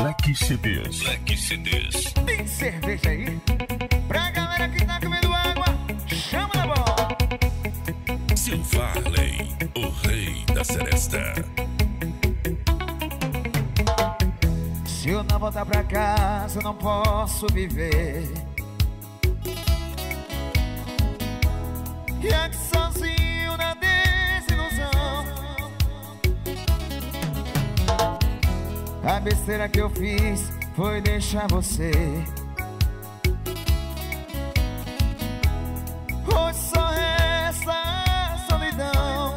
Black CDs. Black CDs. Tem cerveja aí? Pra galera que tá comendo água, chama na bola. Silfarley, o rei da seresta. Se eu não voltar pra casa, eu não posso viver. E aqui sozinho na desilusão, a besteira que eu fiz foi deixar você. Hoje só resta a solidão.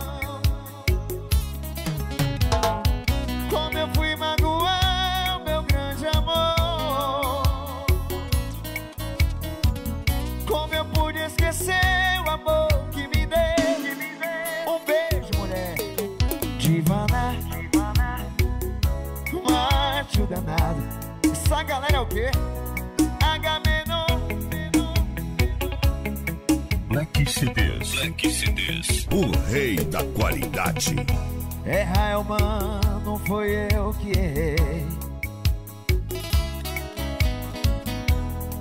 Como eu fui magoar o meu grande amor, como eu pude esquecer o amor que me deu. Um beijo, mulher Divana, mate o danado. Essa galera é o quê? Black CDs. Black CDs. O rei da qualidade. Errar eu, mano, foi eu que errei.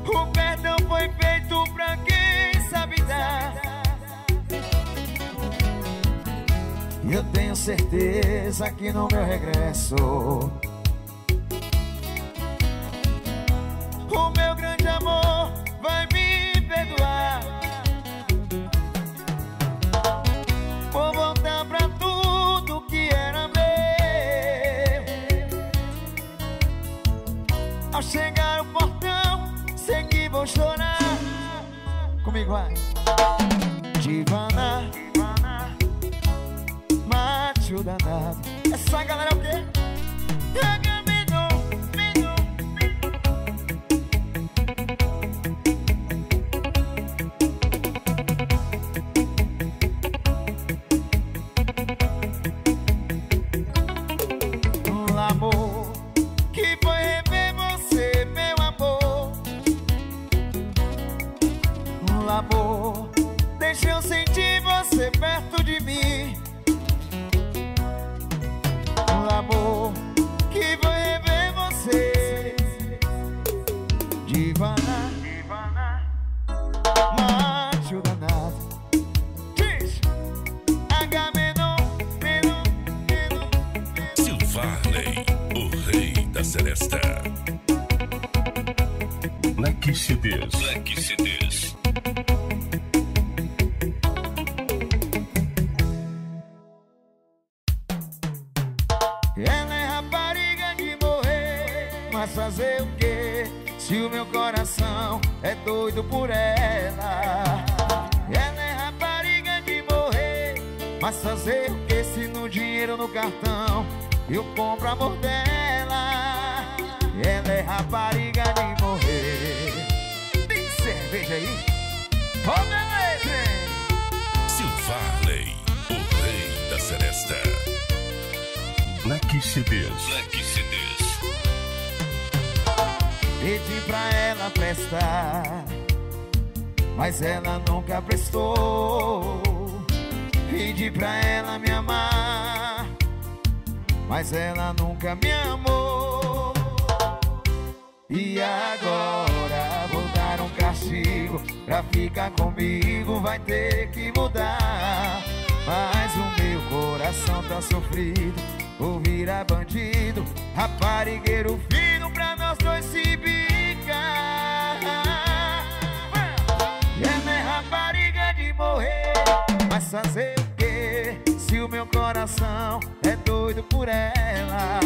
O perdão foi feito pra quem sabe dar. E eu tenho certeza que no meu regresso, o meu grande amor vai me perdoar. Vou voltar pra tudo que era meu. Ao chegar ao portão, sei que vou chorar. Comigo vai. Divana, mate o danado. Essa galera é o quê? Amor, deixa eu sentir você perto de mim. Um amor que vai rever você. Divana, mate o danado. Diz H-Menon. Silfarley, o rei da seresta. Black CDs. Black CDs. Ela é rapariga de morrer, mas fazer o quê? Se o meu coração é doido por ela. Ela é rapariga de morrer, mas fazer o quê? Se no dinheiro no cartão eu compro amor dela. Ela é rapariga de morrer. Tem cerveja aí? Ô beleza! Silfarley, o rei da seresta. Black CDs. Black CDs. Pedi pra ela prestar, mas ela nunca prestou. Pedi pra ela me amar, mas ela nunca me amou. E agora vou dar um castigo. Pra ficar comigo vai ter que mudar. Mas o meu coração tá sofrido. Vou virar bandido, raparigueiro, fino pra nós dois se bicar. Ela é rapariga de morrer, mas fazer o quê? Se o meu coração é doido por ela.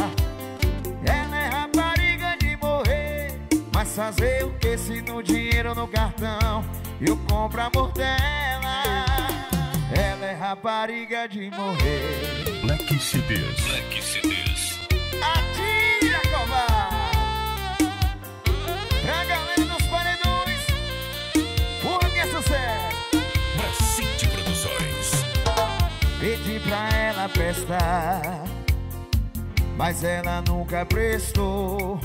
Ela é rapariga de morrer, mas fazer o quê? Se no dinheiro ou no cartão eu compro amor dela. Ela é rapariga de morrer. Black CDs. Black CDs. Atira, covarde! Pra galera dos paredões, porra que é sucesso! Bracete Produções. Pedi pra ela prestar, mas ela nunca prestou.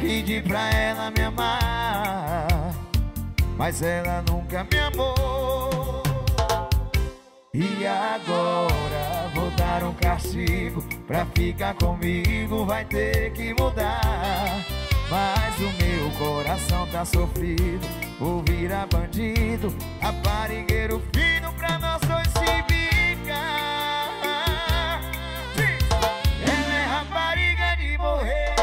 Pedi pra ela me amar, mas ela nunca me amou. E agora vou dar um castigo Pra ficar comigo vai ter que mudar. Mas o meu coração tá sofrido, vou virar bandido, raparigueiro fino pra nós dois se vingar. Ela é rapariga de morrer,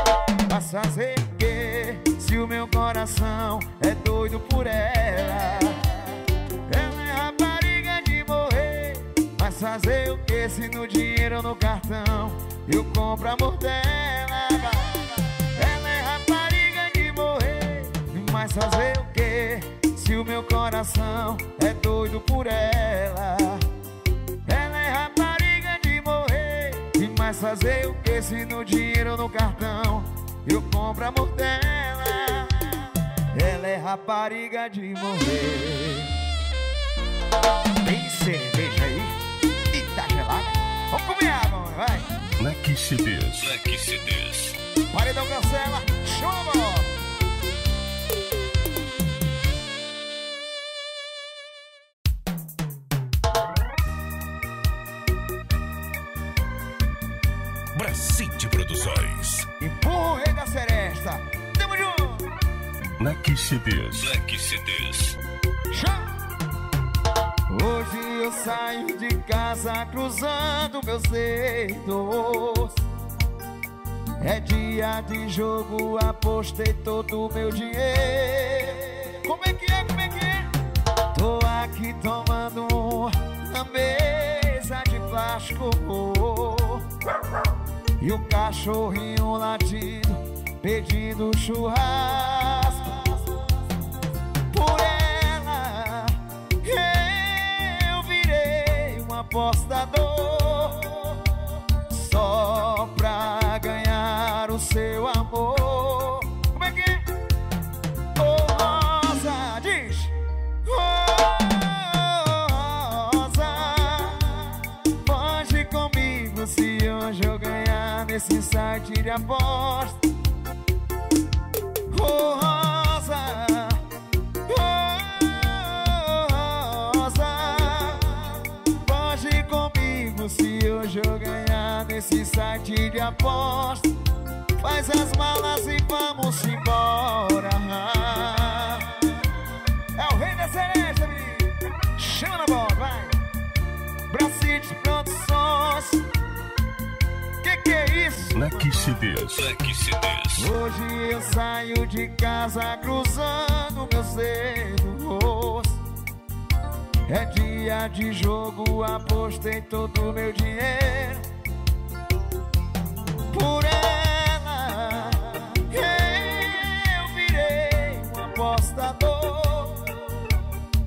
passa a requer. Se o meu coração é doido por ela, ela é rapariga de morrer. Mas fazer o que se no dinheiro ou no cartão eu compro amor dela? Ela é rapariga de morrer, mas fazer o que se o meu coração é doido por ela? Ela é rapariga de morrer, mas fazer o que se no dinheiro ou no cartão eu compro amor dela? Ela é rapariga de morrer. Tem cerveja aí? E tá gelada? Vamos comer água, vai! Black CDs. Black CDs. Paredão cancela, chuva! Bracete Produções. Empurra o rei da seresta. Tamo junto. Black CDs. Black CDs. Hoje eu saio de casa cruzando meus dedos. É dia de jogo, apostei todo o meu dinheiro. Como é que é, como é que é? Tô aqui tomando na mesa de plástico. E o cachorrinho latindo, pedindo churrasco. Por ela eu virei um apostador, só pra ganhar o seu amor. Como é que é? Oh, Rosa, diz. Oh, Rosa, foge comigo se hoje eu ganhar nesse site de aposta. Oh, Rosa, oh, Rosa, foge comigo se hoje eu ganhar nesse site de aposta. Faz as malas e vamos embora. É o rei da seresta, menino. Chama na bola, vai. Bracete Produções. Que é isso? Black CDs. Black CDs. Hoje eu saio de casa cruzando meus dedos. É dia de jogo, apostei todo o meu dinheiro. Por ela eu virei um apostador,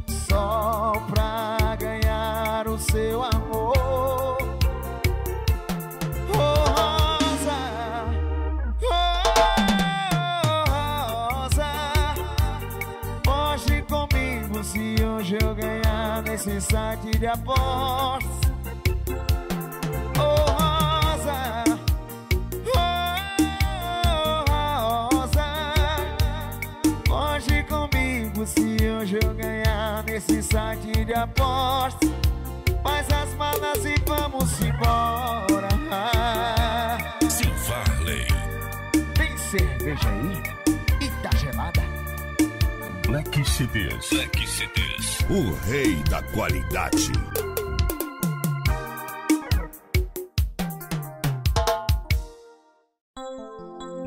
só pra ganhar o seu amor. Se hoje eu ganhar nesse site de apostas. Oh, Rosa, oh, Rosa, foge comigo se hoje eu ganhar nesse site de apostas. Faz as malas e vamos embora. Silfarley. Tem cerveja aí? E tá gelada? Black CDs. Black CDs. O rei da qualidade.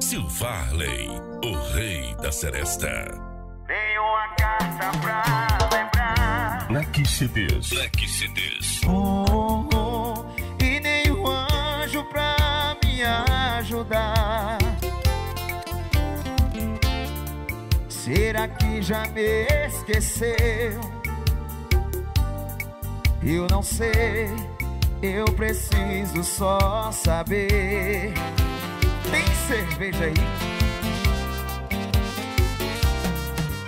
Silfarley, o rei da seresta. Tenho uma carta pra lembrar. Black CDs. Black CDs. Oh, oh, e nem um anjo pra me ajudar. Será que já me esqueceu? Eu não sei, eu preciso só saber. Tem cerveja aí?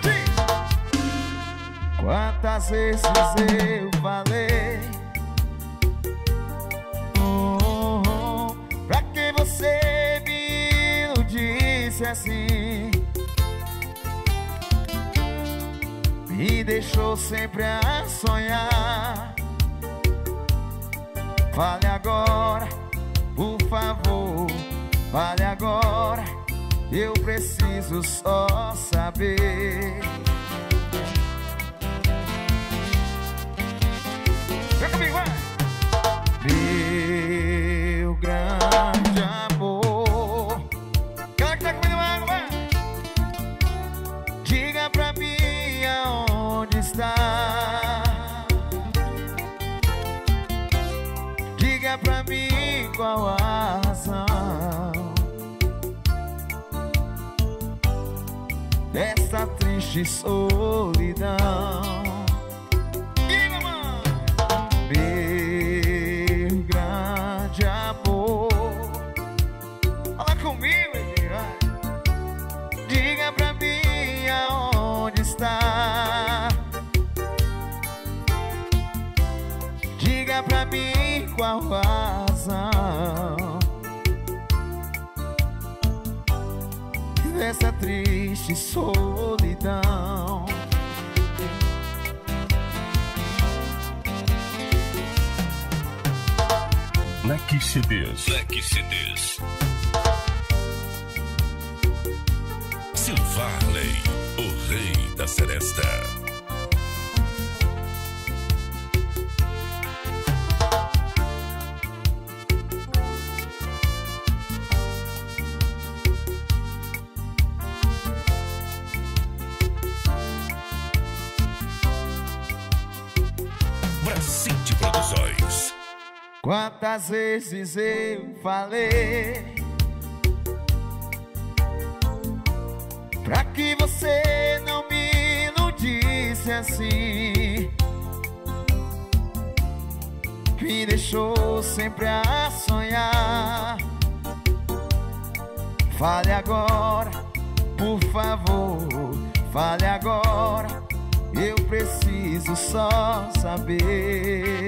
Sim. Quantas vezes eu falei, oh, oh, oh, pra que você me iludisse assim? E deixou sempre a sonhar. Fale agora, por favor, fale agora, eu preciso só saber. Vem comigo, vai! Meu grande amor, cara que tá comendo água, vai! Diga pra mim aonde está. Diga pra mim qual a razão dessa triste solidão. E, mamãe? Meu grande amor, fala comigo, Edgar. Diga pra mim aonde está. Diga pra mim qual razão dessa triste solidão. Black CDs. Black CDs. Silfarley, o rei da seresta. Bracete Produções. Quantas vezes eu falei pra que você não me iludisse assim, me deixou sempre a sonhar. Fale agora, por favor, fale agora, eu preciso só saber.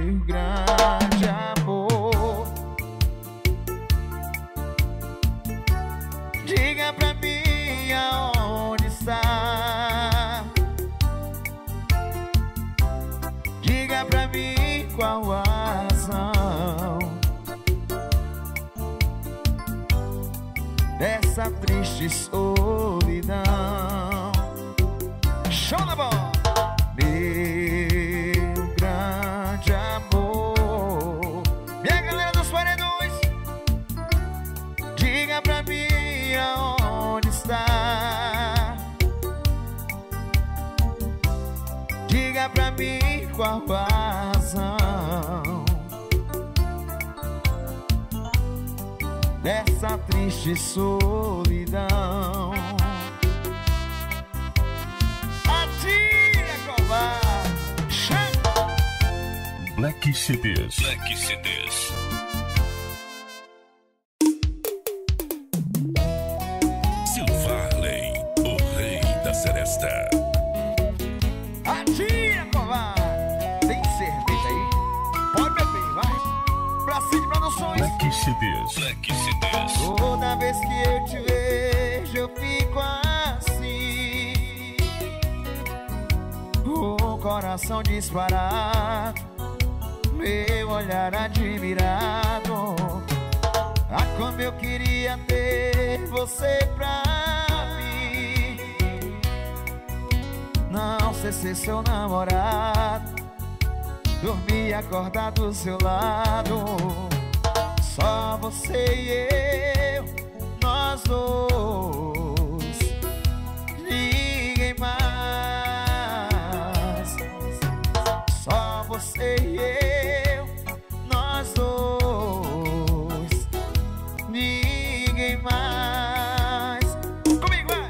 Meu grande amor, diga pra mim aonde está. Diga pra mim qual a razão dessa triste solidão. Show na bola! Meu grande amor, minha galera dos paredões, diga pra mim aonde está. Diga pra mim qual a razão dessa triste solidão. Atira, covarde! Chama! Black CDs. Black CDs. Silfarley, o rei da seresta. Atira, covarde! Tem cerveja aí? Pode beber, vai! Bracete Produções. Black CDs. Black CDs. Toda vez que eu te vejo eu fico assim, o coração disparado, meu olhar admirado. Ah, como eu queria ter você pra mim, não sei ser seu namorado, dormir e acordar do seu lado. Só você e eu, nós dois, ninguém mais. Só você e eu, nós dois, ninguém mais. Comigo, vai!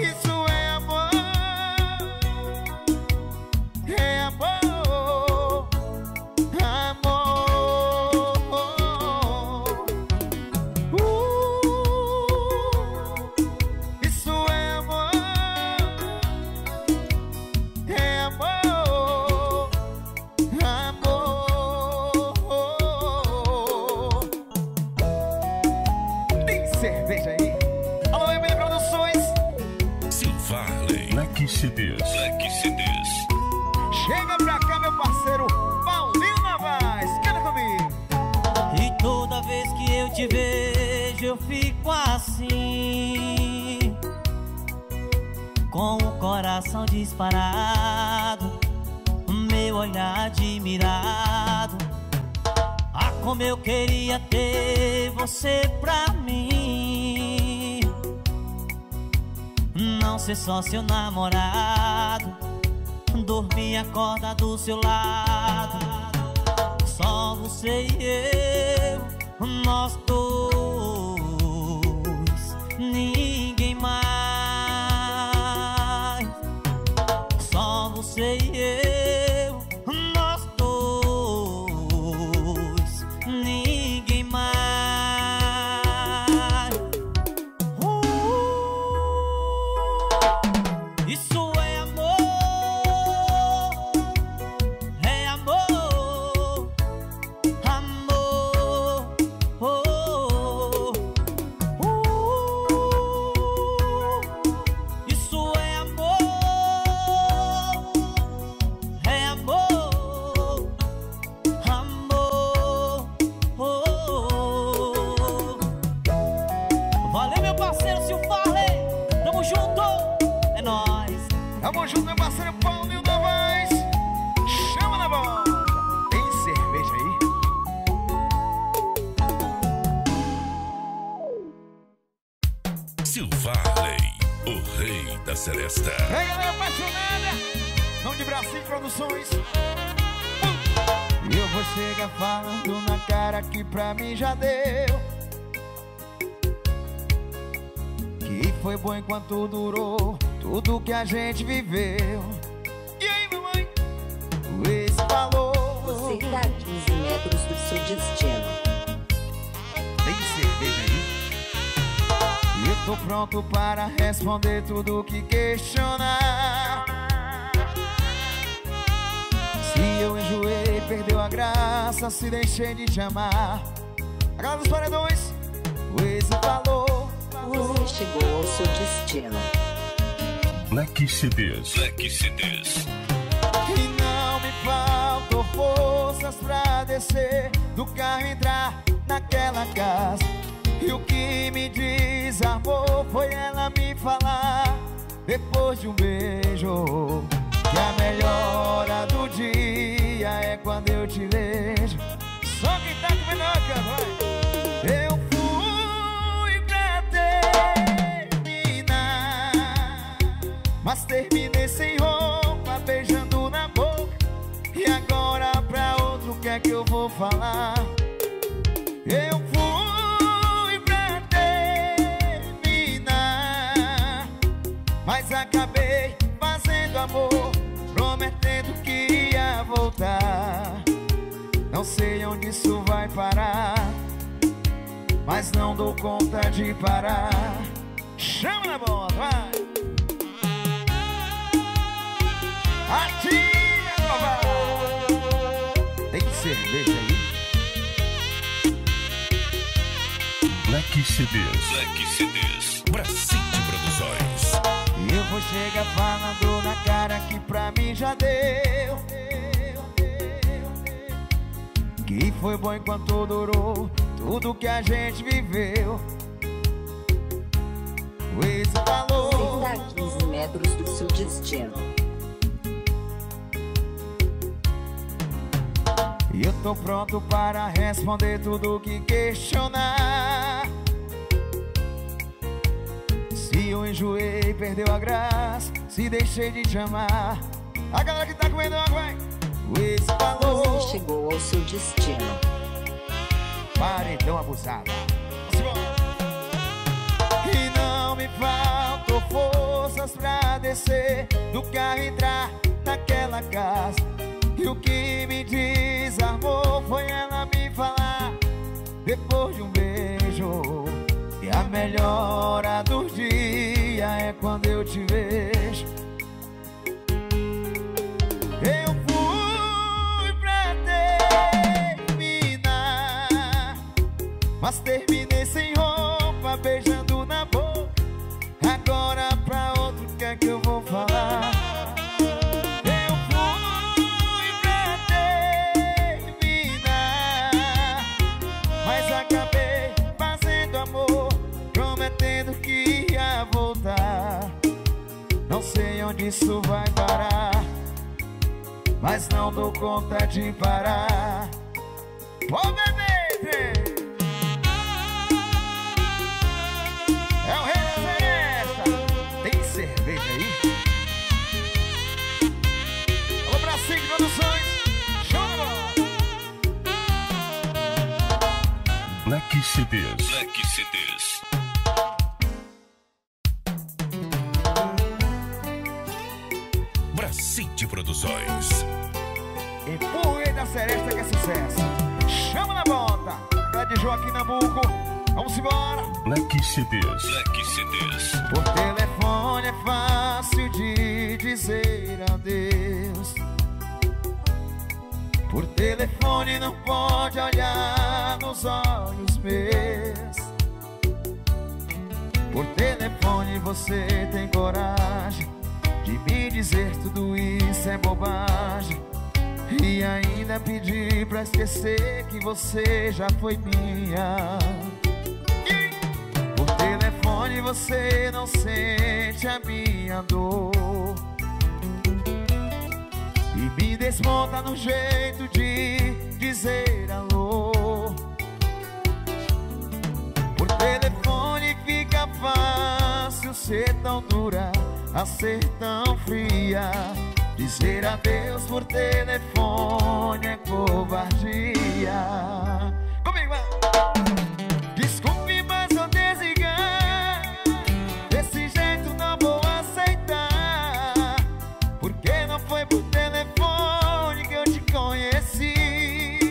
Isso é amor, é amor. Black CDs. Black CDs. Chega pra cá, meu parceiro Paulinho Navas, canta comigo. E toda vez que eu te vejo eu fico assim, com o coração disparado, meu olhar admirado. Ah, como eu queria ter você pra mim, não ser só seu namorado, dormir e acordar do seu lado. Só você e eu, nós dois, ninguém mais. Só você e eu, nós dois, ninguém mais. Isso é amor, é amor, amor. Isso é amor, é amor, amor. Valeu, meu parceiro Silfarley, tamo junto, é nóis. Tamo junto, meu parceiro Paulinho da Voz. Chama na bola. Tem cerveja aí? Silfarley, o rei da seresta. Ei, galera apaixonada, nome de Bracete Produções. E eu vou chegar falando na cara que pra mim já deu, que foi bom enquanto durou tudo que a gente viveu. E aí, mamãe? Esse valor Você tá a 15 metros do seu destino. tem cerveja aí? E eu tô pronto para responder tudo que questionar. Se eu enjoei, perdeu a graça, se deixei de te amar. A galera dos paredões, o ex falou. Você chegou ao seu destino. Black CDs. Black CDs. E não me faltam forças pra descer do carro e entrar naquela casa. E o que me desarmou foi ela me falar, depois de um beijo, que a melhor hora do dia é quando eu te vejo. Só quem tá com minoca, vai! Eu fui pra terminar, mas terminei sem roupa, beijando na boca. E agora pra outro que é que eu vou falar? Eu fui pra terminar, mas acabei fazendo amor, prometendo que ia voltar. Não sei onde isso vai parar, mas não dou conta de parar. Chama na bola, vai! Atira, babá! Tem cerveja aí? Black CDs. Black CDs. Bracete Produções. E eu vou chegar falando na cara que pra mim já deu, que foi bom enquanto durou tudo que a gente viveu. O ex Você falou. tá a 15 metros do seu destino. E eu tô pronto para responder tudo que questionar. Se eu enjoei, perdeu a graça, se deixei de te amar. A galera que tá comendo água, vai! O ex Você falou, chegou ao seu destino. paredão abusada. E não me faltam forças pra descer do carro e entrar naquela casa. E o que me desarmou foi ela me falar, depois de um beijo, que a melhor hora do dia é quando eu te vejo. Eu fui pra terminar, mas terminei sem roupa, beijando na boca. Agora pra outro que é que eu vou falar? Não sei onde isso vai parar, mas não dou conta de parar. Ô bebê! É o rei da seresta. Tem cerveja aí? Ô Bracete Produções, chama! Black CDs. Black CDs. Bracete Produções. E o rei da seresta que é sucesso. Chama na volta, lá de Joaquim Nabuco. Vamos embora. Black CDs. Black CDs. Por telefone é fácil de dizer adeus. Por telefone não pode olhar nos olhos meus. Por telefone você tem coragem de me dizer tudo isso é bobagem. E ainda pedi pra esquecer que você já foi minha. Por telefone você não sente a minha dor e me desmonta no jeito de dizer alô. Por telefone fica fácil ser tão dura, a ser tão fria. Dizer adeus por telefone é covardia. Comigo, desculpe, mas eu desligar. Desse jeito não vou aceitar. Porque não foi por telefone que eu te conheci.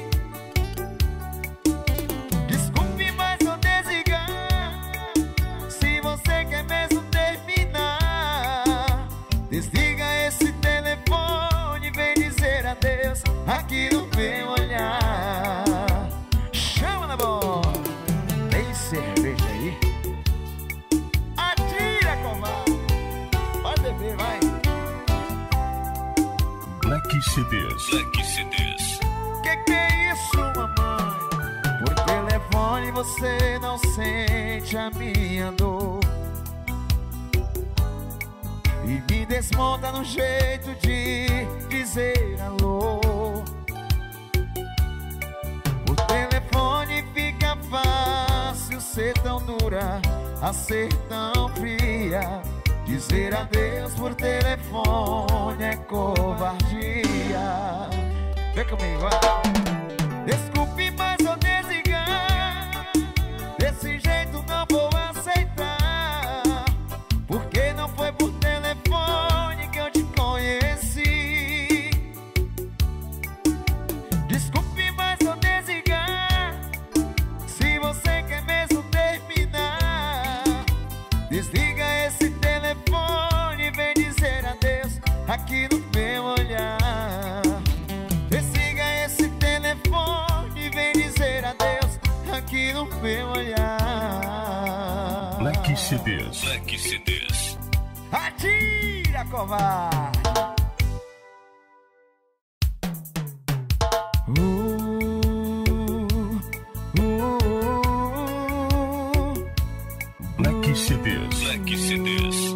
Desculpe, mas eu desligar. Se você quer mesmo terminar, desliga esse telefone. Vem dizer adeus aqui no meu olhar. Chama na bola. Tem cerveja aí? Atira, comadre. Pode beber, vai. Black CDs. Black CDs. Que é isso, mamãe? Por telefone você não sente a minha dor e me desmonta no jeito de dizer alô. Por telefone fica fácil ser tão dura, a ser tão fria. Dizer adeus por telefone é covardia. Vem comigo, vai. Desculpe, mas eu desligar. Desse jeito não vou aceitar. Porque não foi por telefone que eu te conheci. Desculpe, mas eu desligar. Se você quer mesmo terminar, desliga esse telefone e vem dizer adeus aqui no meu olhar. Desliga esse telefone e vem dizer adeus aqui no meu olhar. Black CDs. Black CDs. Atira, covarde! Black CDs. Black CDs.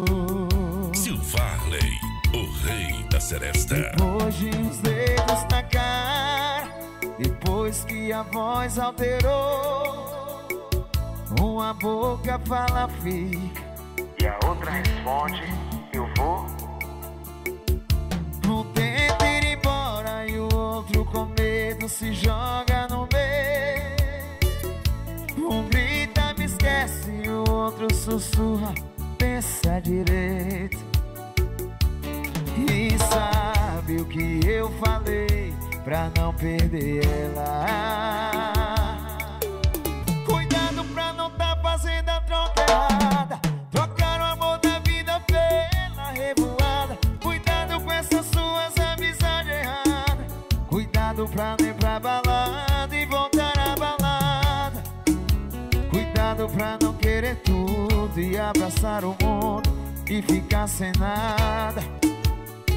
Silfarley, o rei da seresta. Depois de os dedos na cara, depois que a voz alterou, uma boca fala fica e a outra responde, eu vou. Um tenta ir embora e o outro com medo se joga no meio. Um grita, me esquece, e o outro sussurra, pensa direito. E sabe o que eu falei pra não perder ela? Cuidado pra não tá fazendo a troca errada. Pra não ir pra balada e voltar à balada. Cuidado pra não querer tudo e abraçar o mundo e ficar sem nada.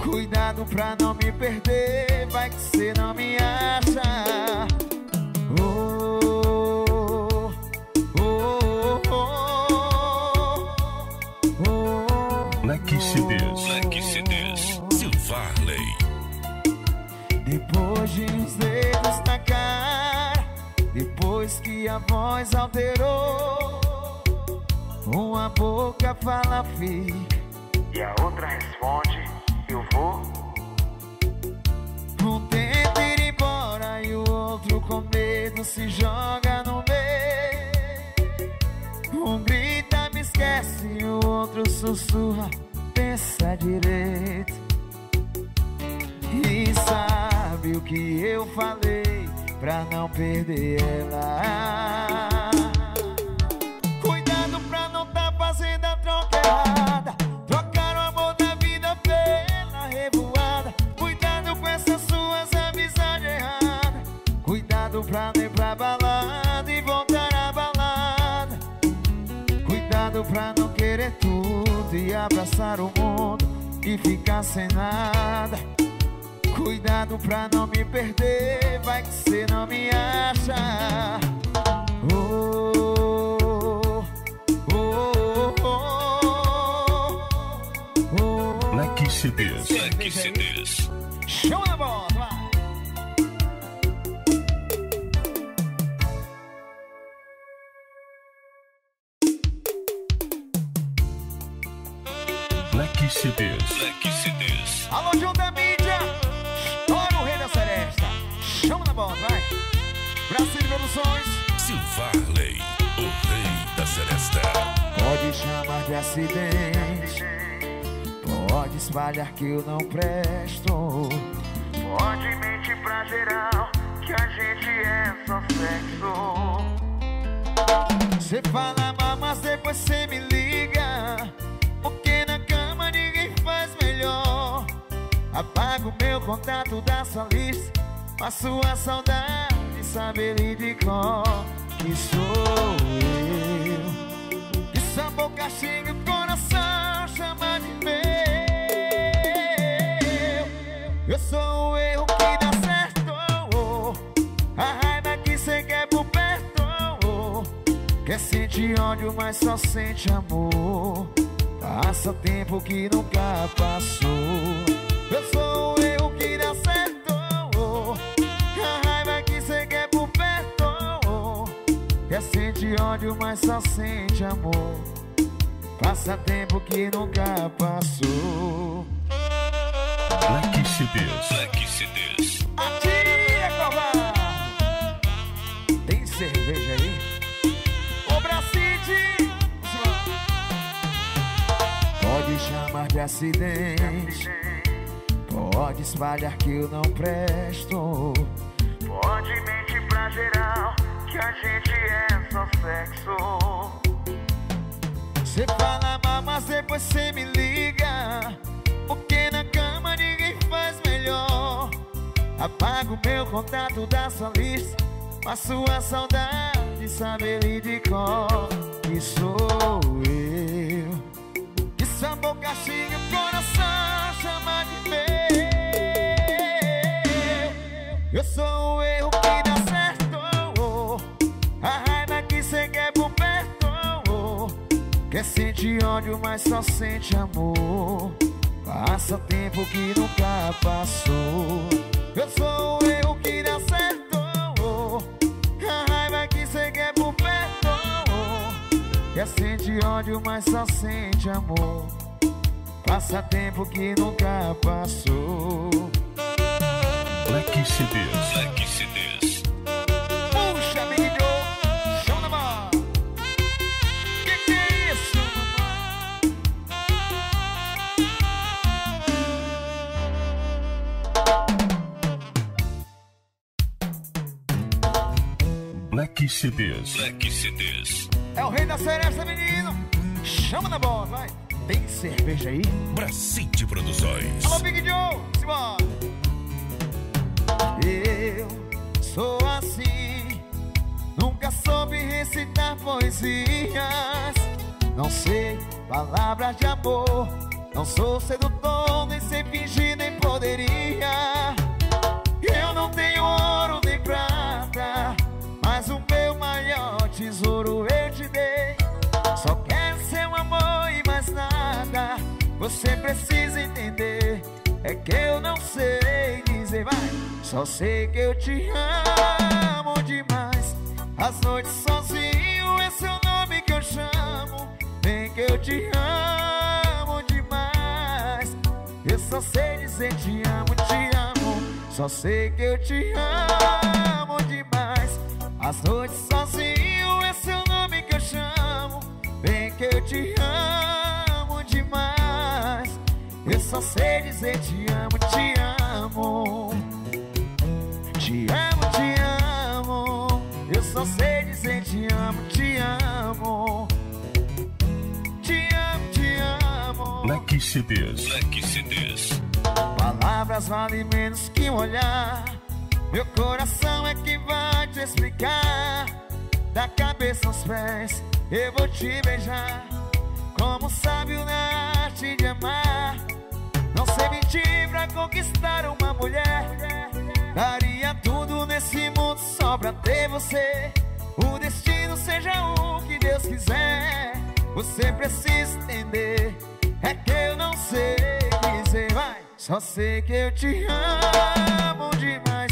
Cuidado pra não me perder, vai que cê não me acha. Oh, oh, oh, oh, oh, oh, oh. Black CDs. Black CDs. Silfarley. Depois de os dedos na cara, depois que a voz alterou, uma boca fala fica e a outra responde eu vou. Um tenta ir embora e o outro com medo se joga no meio. Um grita me esquece e o outro sussurra pensa direito. E sabe o que eu falei pra não perder ela? Cuidado pra não tá fazendo a troca errada. Trocaram o amor da vida pela revoada. Cuidado com essas suas amizades erradas. Cuidado pra não ir pra balada e voltar à balada. Cuidado pra não querer tudo e abraçar o mundo e ficar sem nada. Cuidado pra não me perder, vai que cê não me acha. Oh, oh, oh, oh, oh. Black CDs. Black CDs. Show na bola, vai. Black CDs. Black CDs. Alô, Junta Mídia. Olha o rei da seresta. Chama na bola, vai. Bracete Produções. Silfarley, o rei da seresta. Pode chamar de acidente, pode espalhar que eu não presto, pode mentir pra geral que a gente é só sexo. Você fala mal, mas depois você me liga, porque na cama ninguém faz melhor. Apago meu contato da sua lista, mas sua saudade sabe ele de cor. Que sou eu, que essa boca xinga o coração chama de meu. Eu sou o erro que dá certo, a raiva que cê quer por perto. Quer sentir ódio, mas só sente amor. Passa tempo que nunca passou. Eu sou o erro que dá certo, a raiva que cê quer por perto. Quer sentir ódio, mas só sente amor. Passa tempo que nunca passou. Black CDs. Black CDs. Atira, covarde. Tem cerveja aí? Ô, Bracete. Pode chamar de acidente, pode espalhar que eu não presto, pode mentir pra geral que a gente é só sexo. Você fala mal, mas depois você me liga, porque na cama ninguém faz melhor. Apago meu contato da sua lista, mas sua saudade sabe ele de cor. Que sou eu, essa boca xinga o coração chama de meu. Eu sou o erro que dá certo, a raiva que cê quer por perto. Quer sentir ódio, mas só sente amor. Passa tempo que nunca passou. Eu sou o erro que dá certo, a raiva que cê quer por perto. Quer sentir ódio, mas só sente amor. Passa tempo que nunca passou. Black CDs. Black CDs. Puxa, milho, chão na mão. Que é isso, mamãe? Black CDs. Black CDs. É o rei da seresta, menino. Chama na bola, vai. Tem cerveja aí? Bracete Produções. Alô, Big Joe, simbora. Eu sou assim, nunca soube recitar poesias. Não sei palavras de amor, não sou sedutor, nem sei fingir, nem poderia. Eu não tenho ouro nem prata, mas o meu maior tesouro eu te dei. Só quero seu amor e mais nada. Você precisa. precisa entender é que eu não sei dizer mais. Só sei que eu te amo demais. As noites sozinho, esse é o nome que eu chamo. Vem que eu te amo demais. Eu só sei dizer te amo, te amo. Só sei que eu te amo demais. As noites sozinho, esse é o nome que eu chamo. Vem que eu te amo demais. Eu só sei dizer te amo, te amo. Te amo, te amo. Eu só sei dizer te amo, te amo. Te amo, te amo. Black CDs, Black CDs. Palavras valem menos que um olhar. Meu coração é que vai te explicar. Da cabeça aos pés eu vou te beijar. Como sábio na arte de amar. Não sei mentir pra conquistar uma mulher. Daria tudo nesse mundo só pra ter você. O destino seja o que Deus quiser. Você precisa entender, é que eu não sei dizer vai. Só sei que eu te amo demais.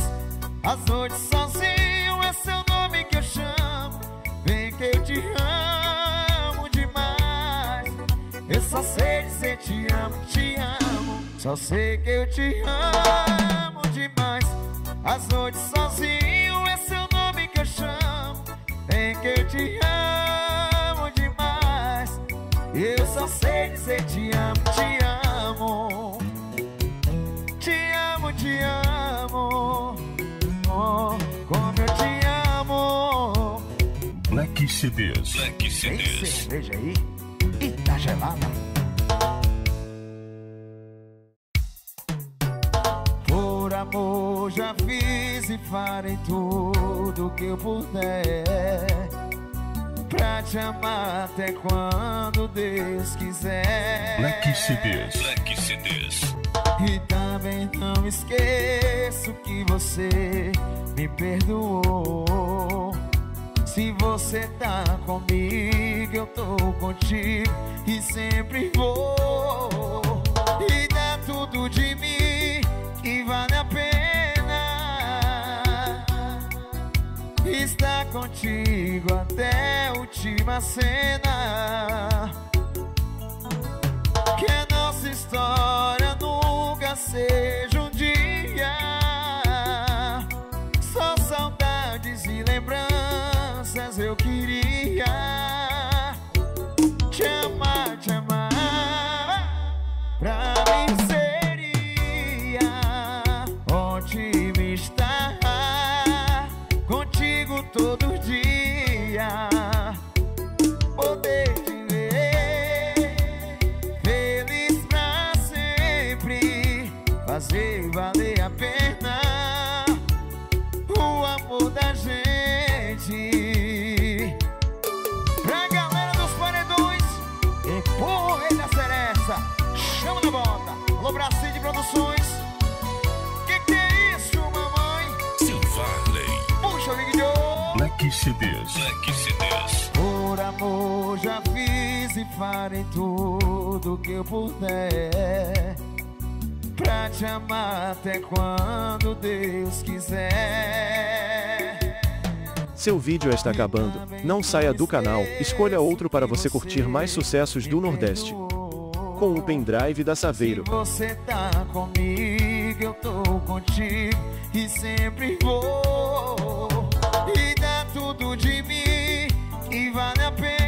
As noites sozinho, esse é o nome que eu chamo. Vem que eu te amo demais. Eu só sei dizer te amo, te amo. Só sei que eu te amo demais. As noites sozinho, esse é o nome que eu chamo. Vem que eu te amo demais. Eu só sei dizer te amo, te amo. Te amo, oh, como eu te amo. Black CDs, Black CDs. Tem cerveja aí e tá gelada. Por amor já fiz e farei tudo que eu puder pra te amar até quando Deus quiser. Black CDs, Black CDs. E também não esqueço que você me perdoou. Se você tá comigo, eu tô contigo e sempre vou. E dá tudo de mim que vale a pena. Estar contigo até a última cena. Que a nossa história nunca seja um dia só saudades e lembranças. Eu queria te amar, te amar. Pra mim seria ótimo estar contigo todo dia. Poder te fazer valer a pena o amor da gente. Pra galera dos paredões, empurra o rei da seresta, chama na bota. Alô, Bracete Produções. Que é isso, mamãe? Silfarley. Puxa o vídeo. Black CDs, Black CDs. Por amor já fiz e farei tudo que eu puder pra te amar até quando Deus quiser. Seu vídeo está acabando. Não saia do canal, escolha outro para você curtir mais sucessos do Nordeste. Com o Pendrive da Saveiro. Se você tá comigo, eu tô contigo e sempre vou. E dá tudo de mim e vale a pena.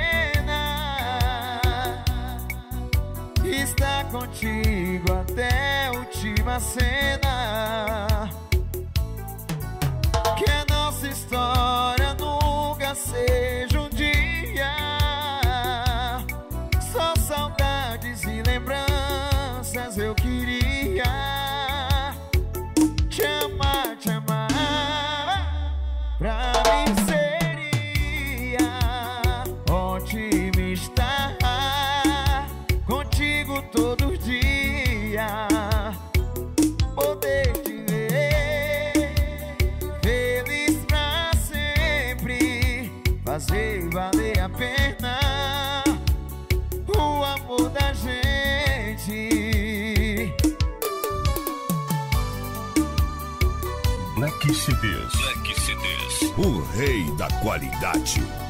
Estar contigo até a última cena. Que a nossa história nunca seja um dia só saudades e lembranças. Eu queria te amar, te amar. Pra mim seria ótimo estar contigo todo dia. Poder te ver feliz pra sempre. Fazer valer a pena o amor. corpo da gente. Black CDs, o rei da qualidade.